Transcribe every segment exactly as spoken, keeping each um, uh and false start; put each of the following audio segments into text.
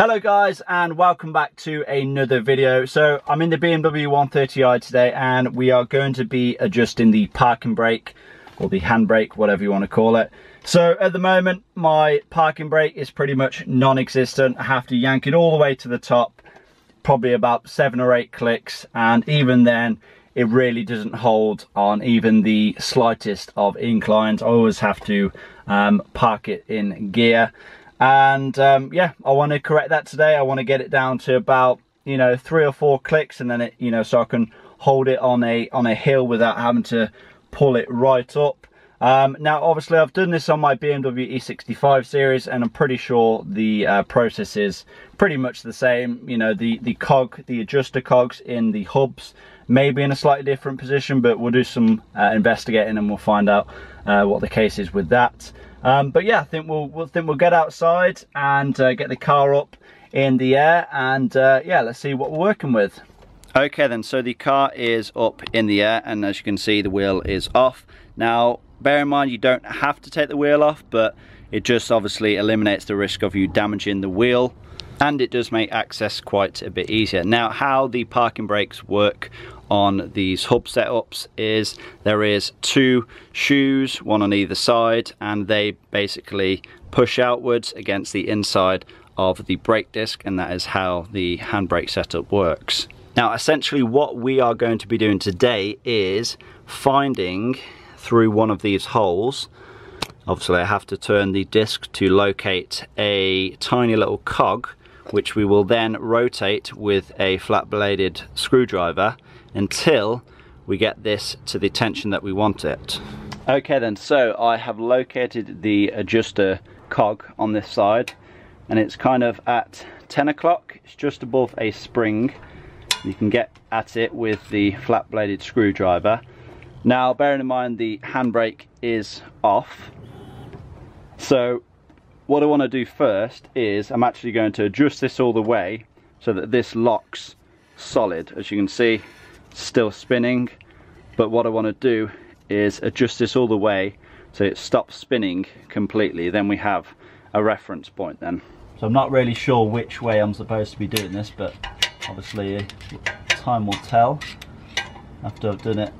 Hello guys, and welcome back to another video. So I'm in the B M W one thirty i today, and we are going to be adjusting the parking brake, or the handbrake, whatever you want to call it. So at the moment my parking brake is pretty much non-existent. I have to yank it all the way to the top, probably about seven or eight clicks, and even then it really doesn't hold on even the slightest of inclines. I always have to um, park it in gear. And um, yeah, I want to correct that today. I want to get it down to about, you know, three or four clicks, and then it, you know, so I can hold it on a on a hill without having to pull it right up. Um, now, obviously, I've done this on my B M W E sixty-five series, and I'm pretty sure the uh, process is pretty much the same. You know, the the cog, the adjuster cogs in the hubs, maybe in a slightly different position, but we'll do some uh, investigating and we'll find out uh, what the case is with that. Um, but yeah, I think we'll, we'll think we'll get outside and uh, get the car up in the air, and uh, yeah, let's see what we're working with. Okay then, so the car is up in the air, and as you can see, the wheel is off. Now, bear in mind, you don't have to take the wheel off, but it just obviously eliminates the risk of you damaging the wheel, and it does make access quite a bit easier. Now, how the parking brakes work on these hub setups is there is two shoes, one on either side, and they basically push outwards against the inside of the brake disc, and that is how the handbrake setup works. Now, essentially what we are going to be doing today is finding through one of these holes. Obviously I have to turn the disc to locate a tiny little cog, which we will then rotate with a flat-bladed screwdriver until we get this to the tension that we want it. Okay then, so I have located the adjuster cog on this side, and it's kind of at ten o'clock. It's just above a spring. You can get at it with the flat-bladed screwdriver. Now, bearing in mind the handbrake is off, so what I want to do first is I'm actually going to adjust this all the way so that this locks solid. As you can see, still spinning, but what I want to do is adjust this all the way so it stops spinning completely. Then we have a reference point then. So I'm not really sure which way I'm supposed to be doing this, but obviously time will tell after I've done it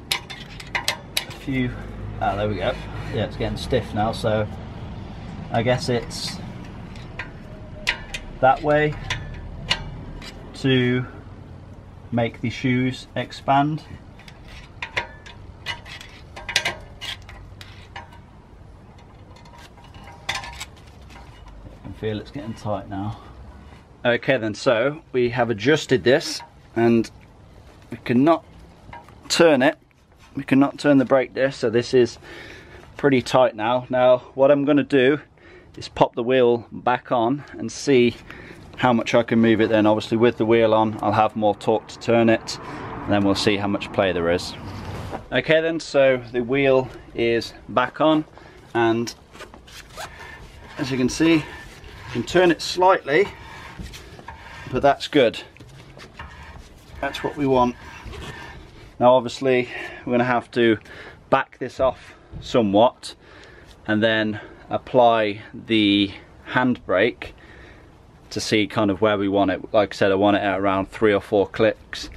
a few. Ah, there we go. Yeah, it's getting stiff now, so I guess it's that way to make the shoes expand. I can feel it's getting tight now. Okay then, so we have adjusted this, and we cannot turn it. We cannot turn the brake disc, so this is pretty tight now. Now, what I'm going to do is pop the wheel back on and see how much I can move it. Then obviously with the wheel on, I'll have more torque to turn it, and then we'll see how much play there is. Okay then, so the wheel is back on, and as you can see, you can turn it slightly, but that's good. That's what we want. Now obviously we're going to have to back this off somewhat and then apply the handbrake to see kind of where we want it. Like I said, I want it at around three or four clicks,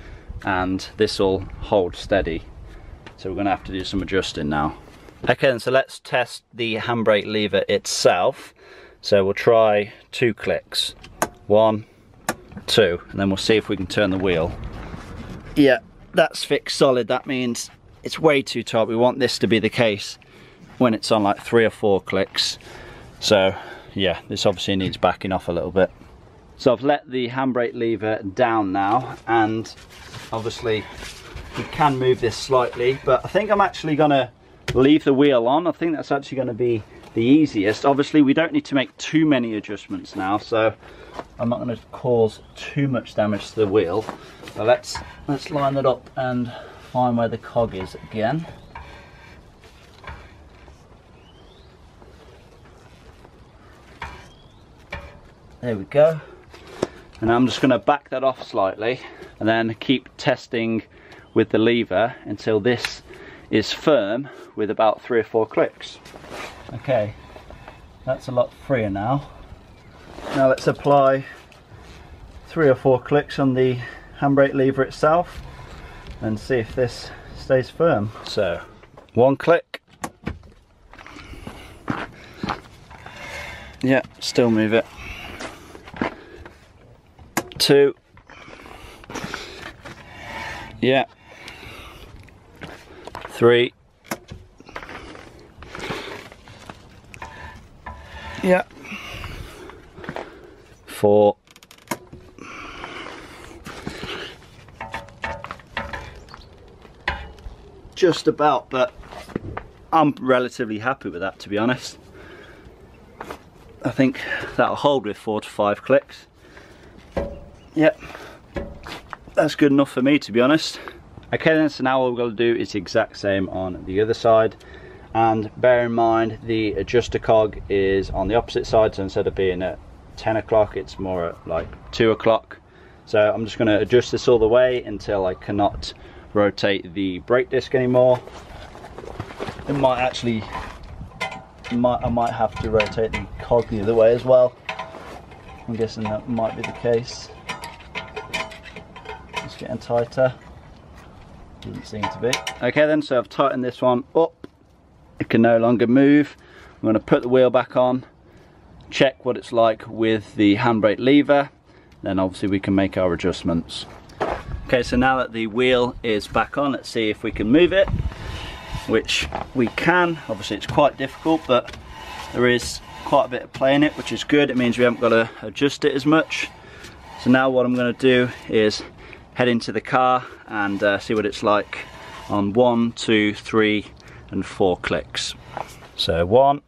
and this will hold steady. So we're going to have to do some adjusting now. Okay, so let's test the handbrake lever itself. So we'll try two clicks. One, two, and then we'll see if we can turn the wheel. Yeah, that's fixed solid. That means it's way too tight. We want this to be the case when it's on like three or four clicks. So yeah, this obviously needs backing off a little bit. So I've let the handbrake lever down now, and obviously we can move this slightly, but I think I'm actually gonna leave the wheel on. I think that's actually gonna be the easiest. Obviously we don't need to make too many adjustments now, so I'm not gonna cause too much damage to the wheel. So let's, let's line that up and find where the cog is again. There we go. And I'm just going to back that off slightly and then keep testing with the lever until this is firm with about three or four clicks. Okay, that's a lot freer now. Now let's apply three or four clicks on the handbrake lever itself and see if this stays firm. So one click. Yeah, still move it. Two. Yeah. Three. Yeah. Four. Just about, but I'm relatively happy with that, to be honest. I think that'll hold with four to five clicks. Yep, that's good enough for me, to be honest. Okay then, so now all we're going to do is the exact same on the other side, and bear in mind the adjuster cog is on the opposite side, so instead of being at ten o'clock it's more at like two o'clock. So I'm just going to adjust this all the way until I cannot rotate the brake disc anymore. It might actually Might, I might have to rotate the cog the other way as well. I'm guessing that might be the case. It's getting tighter. Doesn't seem to be. Okay then, so I've tightened this one up. It can no longer move. I'm going to put the wheel back on, check what it's like with the handbrake lever, then obviously we can make our adjustments. Okay, so now that the wheel is back on, let's see if we can move it, which we can. Obviously it's quite difficult, but there is quite a bit of play in it, which is good. It means we haven't got to adjust it as much. So now what I'm going to do is head into the car and uh, see what it's like on one, two, three and four clicks. So one.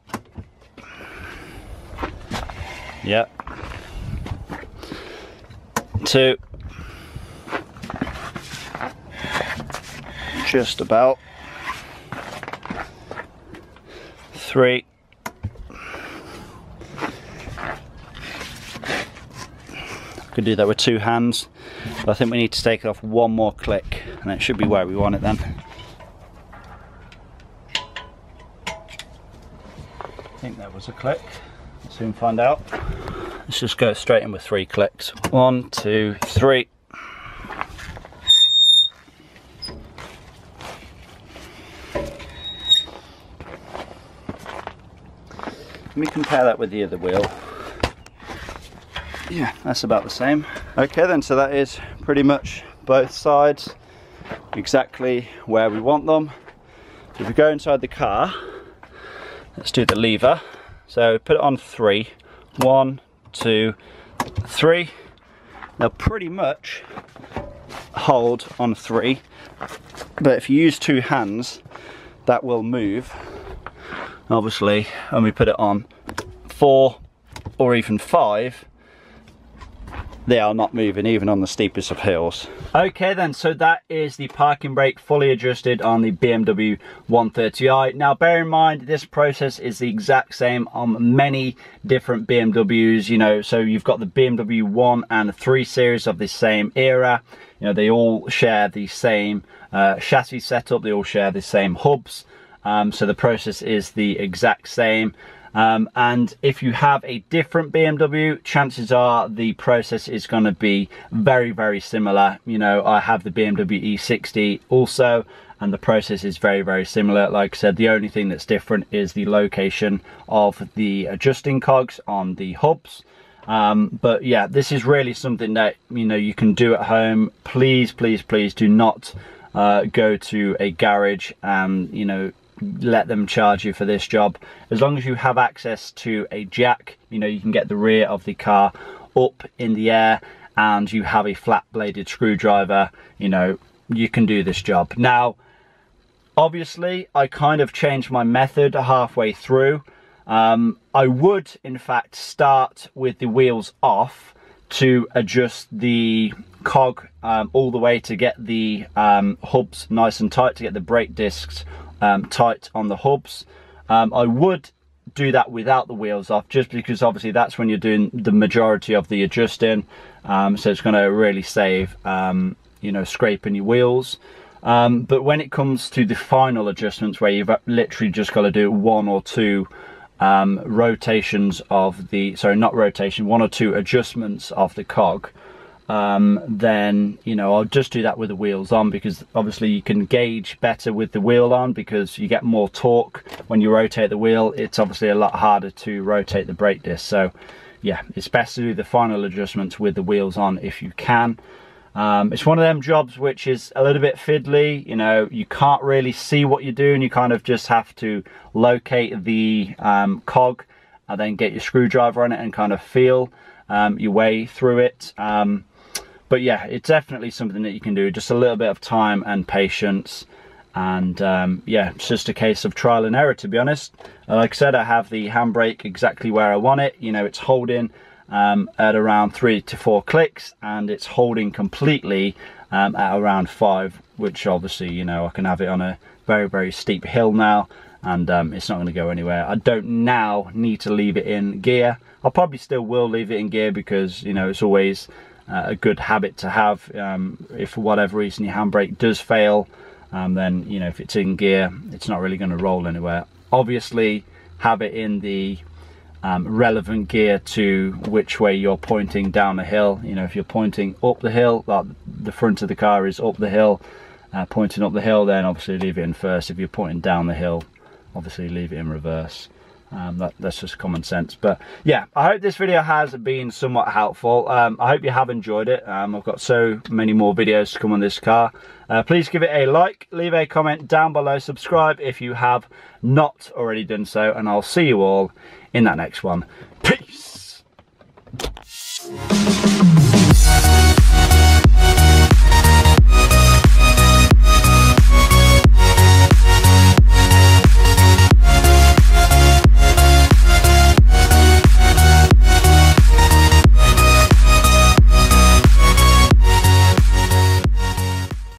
Yep. Two. Just about. Three. I could do that with two hands, but I think we need to take off one more click and it should be where we want it then. I think that was a click. We'll soon find out. Let's just go straight in with three clicks. One, two, three. Let me compare that with the other wheel. Yeah, that's about the same. Okay then, so that is pretty much both sides exactly where we want them. So if we go inside the car, let's do the lever. So put it on three. One, two, three. They'll pretty much hold on three, but if you use two hands, that will move. Obviously, when we put it on four or even five, they are not moving, even on the steepest of hills. Okay then, so that is the parking brake fully adjusted on the B M W one thirty i. Now bear in mind, this process is the exact same on many different B M Ws, you know, so you've got the B M W one and three series of the same era. You know, they all share the same uh, chassis setup, they all share the same hubs. Um, so the process is the exact same. Um, and if you have a different B M W, chances are the process is going to be very, very similar. You know, I have the B M W E sixty also, and the process is very, very similar. Like I said, the only thing that's different is the location of the adjusting cogs on the hubs. Um, but yeah, this is really something that, you know, you can do at home. Please, please, please do not uh, go to a garage and, you know, let them charge you for this job. As long as you have access to a jack, you know, you can get the rear of the car up in the air and you have a flat bladed screwdriver, you know, you can do this job. Now obviously I kind of changed my method halfway through. um, I would in fact start with the wheels off to adjust the cog um, all the way to get the um, hubs nice and tight, to get the brake discs Um, tight on the hubs. um, I would do that without the wheels off, just because obviously that's when you're doing the majority of the adjusting. Um, so it's going to really save um, you know, scraping your wheels. Um, but when it comes to the final adjustments, where you've literally just got to do one or two um, rotations of the sorry not rotation one or two adjustments of the cog, um, then, you know, I'll just do that with the wheels on, because obviously you can gauge better with the wheel on because you get more torque when you rotate the wheel. It's obviously a lot harder to rotate the brake disc. So yeah, it's best to do the final adjustments with the wheels on if you can. Um, it's one of them jobs which is a little bit fiddly, you know, you can't really see what you're doing. You kind of just have to locate the um, cog and then get your screwdriver on it and kind of feel um, your way through it. Um, but yeah, it's definitely something that you can do, just a little bit of time and patience. And um, yeah, it's just a case of trial and error, to be honest. Like I said, I have the handbrake exactly where I want it. You know, it's holding Um, at around three to four clicks, and it's holding completely um, at around five, which obviously, you know, I can have it on a very very steep hill now, and um, it's not going to go anywhere. I don't now need to leave it in gear. I probably still will leave it in gear because, you know, it's always uh, a good habit to have. Um, if for whatever reason your handbrake does fail, um, then, you know, if it's in gear, it's not really going to roll anywhere. Obviously have it in the Um, relevant gear to which way you're pointing down the hill. You know, if you're pointing up the hill, like the front of the car is up the hill, uh, pointing up the hill, then obviously leave it in first. If you're pointing down the hill, obviously leave it in reverse. Um, that, that's just common sense. But yeah, I hope this video has been somewhat helpful. um, I hope you have enjoyed it. um, I've got so many more videos to come on this car. Uh, please give it a like, leave a comment down below, subscribe if you have not already done so, and I'll see you all in that next one. Peace.